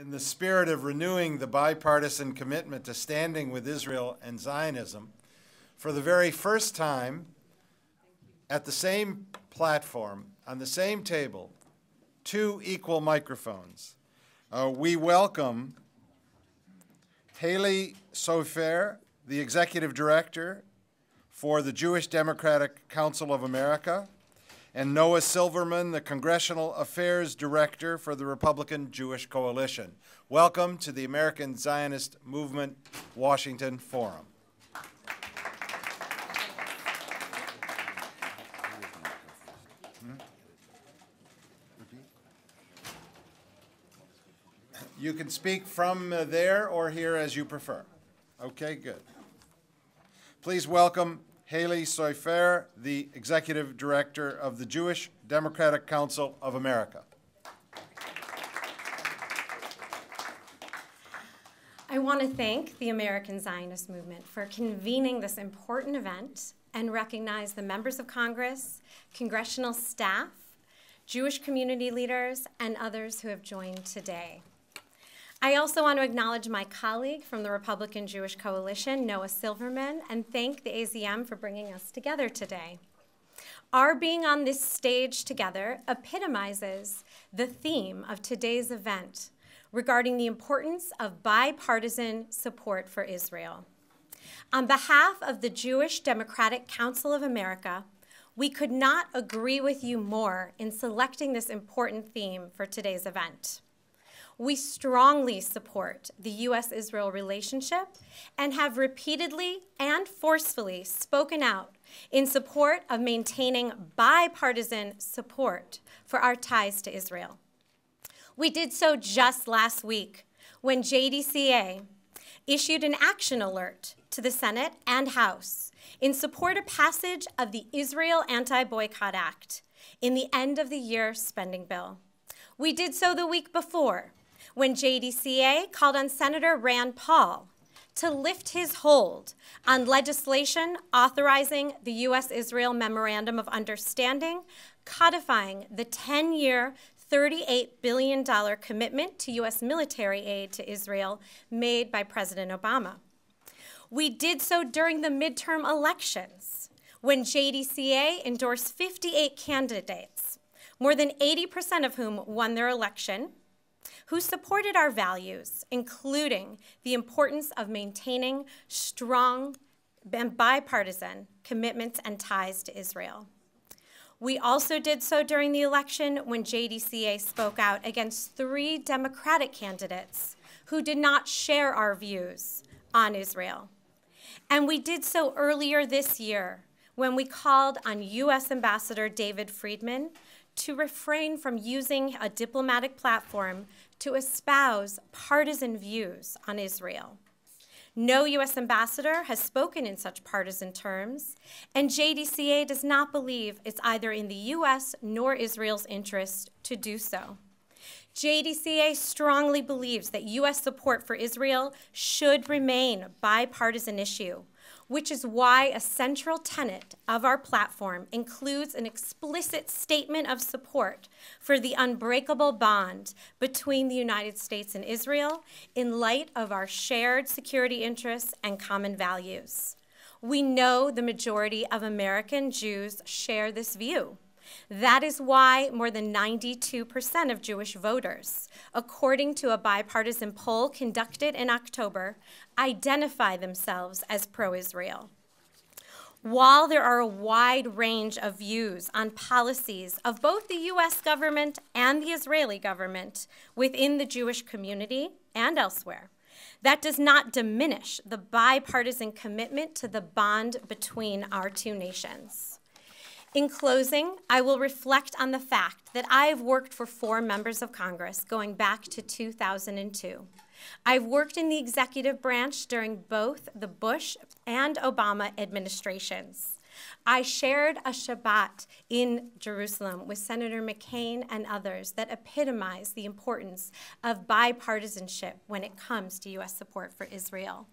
in the spirit of renewing the bipartisan commitment to standing with Israel and Zionism, for the very first time, at the same platform, on the same table, two equal microphones, we welcome Halie Soifer, the Executive Director for the Jewish Democratic Council of America, and Noah Silverman, the Congressional Affairs Director for the Republican Jewish Coalition. Welcome to the American Zionist Movement Washington Forum. You can speak from there or here as you prefer. Okay, good. Please welcome Halie Soifer, the Executive Director of the Jewish Democratic Council of America. I want to thank the American Zionist Movement for convening this important event and recognize the members of Congress, congressional staff, Jewish community leaders, and others who have joined today. I also want to acknowledge my colleague from the Republican Jewish Coalition, Noah Silverman, and thank the AZM for bringing us together today. Our being on this stage together epitomizes the theme of today's event regarding the importance of bipartisan support for Israel. On behalf of the Jewish Democratic Council of America, we could not agree with you more in selecting this important theme for today's event. We strongly support the U.S.-Israel relationship and have repeatedly and forcefully spoken out in support of maintaining bipartisan support for our ties to Israel. We did so just last week when JDCA issued an action alert to the Senate and House in support of passage of the Israel Anti-Boycott Act in the end-of-the-year spending bill. We did so the week before, when JDCA called on Senator Rand Paul to lift his hold on legislation authorizing the U.S.-Israel Memorandum of Understanding, codifying the 10-year, $38 billion commitment to U.S. military aid to Israel made by President Obama. We did so during the midterm elections, when JDCA endorsed 58 candidates, more than 80% of whom won their election, who supported our values, including the importance of maintaining strong and bipartisan commitments and ties to Israel. We also did so during the election when JDCA spoke out against three Democratic candidates who did not share our views on Israel. And we did so earlier this year when we called on U.S. Ambassador David Friedman to refrain from using a diplomatic platform to espouse partisan views on Israel. No U.S. ambassador has spoken in such partisan terms, and JDCA does not believe it's either in the U.S. nor Israel's interest to do so. JDCA strongly believes that U.S. support for Israel should remain a bipartisan issue, which is why a central tenet of our platform includes an explicit statement of support for the unbreakable bond between the United States and Israel in light of our shared security interests and common values. We know the majority of American Jews share this view. That is why more than 92% of Jewish voters, according to a bipartisan poll conducted in October, identify themselves as pro-Israel. While there are a wide range of views on policies of both the U.S. government and the Israeli government within the Jewish community and elsewhere, that does not diminish the bipartisan commitment to the bond between our two nations. In closing, I will reflect on the fact that I have worked for four members of Congress going back to 2002. I've worked in the executive branch during both the Bush and Obama administrations. I shared a Shabbat in Jerusalem with Senator McCain and others that epitomized the importance of bipartisanship when it comes to U.S. support for Israel.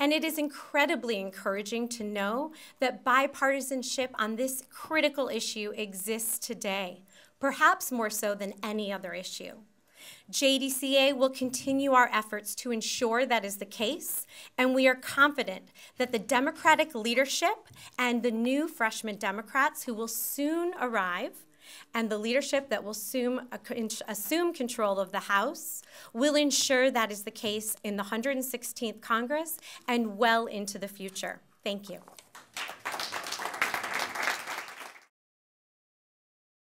And it is incredibly encouraging to know that bipartisanship on this critical issue exists today, perhaps more so than any other issue. JDCA will continue our efforts to ensure that is the case, and we are confident that the Democratic leadership and the new freshman Democrats who will soon arrive, and the leadership that will assume control of the House, will ensure that is the case in the 116th Congress and well into the future. Thank you.